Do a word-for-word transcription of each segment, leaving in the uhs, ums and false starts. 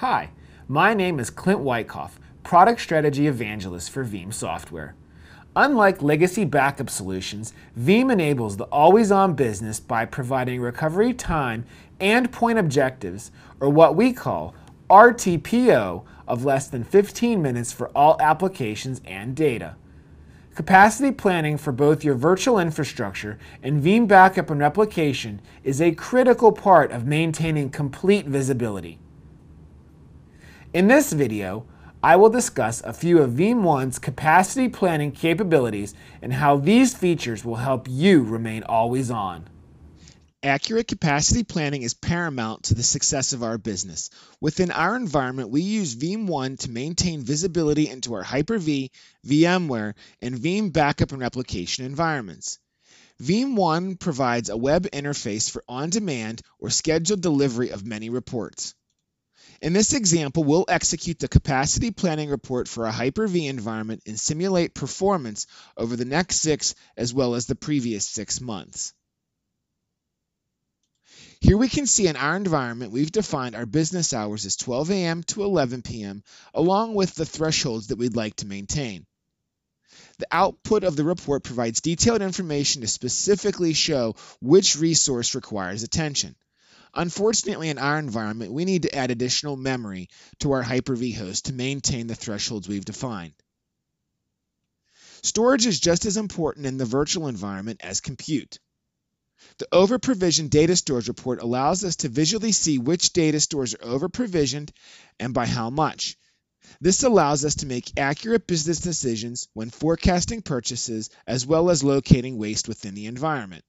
Hi, my name is Clint Wyckoff, Product Strategy Evangelist for Veeam Software. Unlike legacy backup solutions, Veeam enables the always-on business by providing recovery time and point objectives, or what we call R T P O, of less than fifteen minutes for all applications and data. Capacity planning for both your virtual infrastructure and Veeam Backup and Replication is a critical part of maintaining complete visibility. In this video, I will discuss a few of Veeam One's capacity planning capabilities and how these features will help you remain always on. Accurate capacity planning is paramount to the success of our business. Within our environment, we use Veeam One to maintain visibility into our Hyper-V, VMware, and Veeam Backup and Replication environments. Veeam One provides a web interface for on-demand or scheduled delivery of many reports. In this example, we'll execute the capacity planning report for a Hyper-V environment and simulate performance over the next six as well as the previous six months. Here we can see in our environment we've defined our business hours as twelve A M to eleven P M along with the thresholds that we'd like to maintain. The output of the report provides detailed information to specifically show which resource requires attention. Unfortunately, in our environment, we need to add additional memory to our Hyper-V host to maintain the thresholds we've defined. Storage is just as important in the virtual environment as compute. The over-provisioned data storage report allows us to visually see which data stores are over-provisioned and by how much. This allows us to make accurate business decisions when forecasting purchases as well as locating waste within the environment.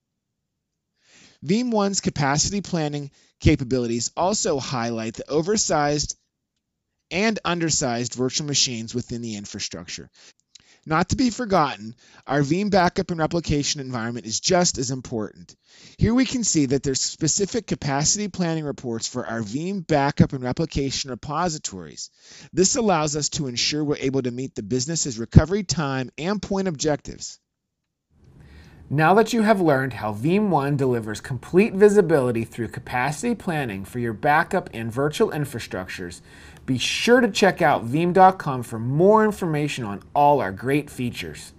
Veeam One's capacity planning capabilities also highlight the oversized and undersized virtual machines within the infrastructure. Not to be forgotten, our Veeam Backup and Replication environment is just as important. Here we can see that there's specific capacity planning reports for our Veeam Backup and Replication repositories. This allows us to ensure we're able to meet the business's recovery time and point objectives. Now that you have learned how Veeam One delivers complete visibility through capacity planning for your backup and virtual infrastructures, be sure to check out veeam dot com for more information on all our great features.